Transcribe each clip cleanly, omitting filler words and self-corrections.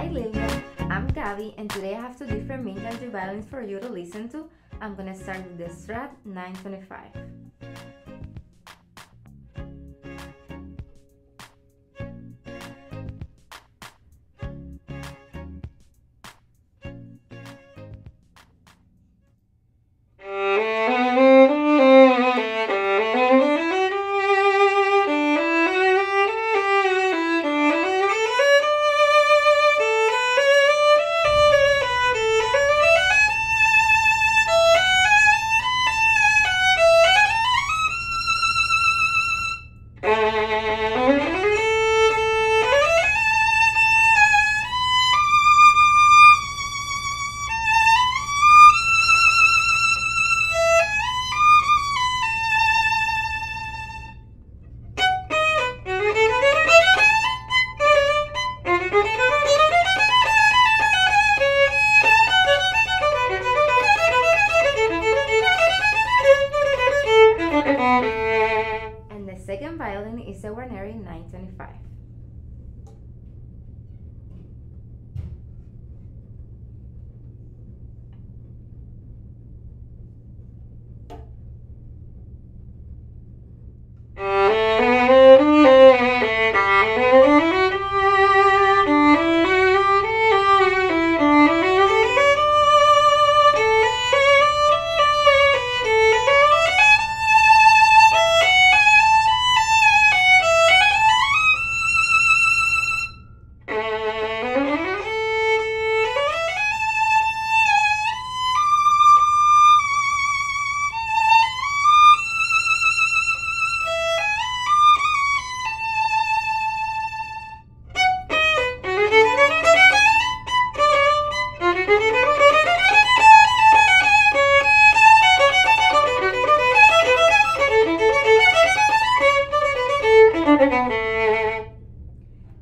Hi Lillian, I'm Gabby and today I have two different Ming Jiang Zhu violins for you to listen to. I'm gonna start with the Strat 925. And the second violin is a Guarneri 925.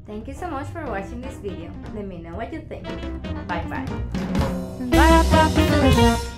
Thank you so much for watching this video. Let me know what you think. Bye bye.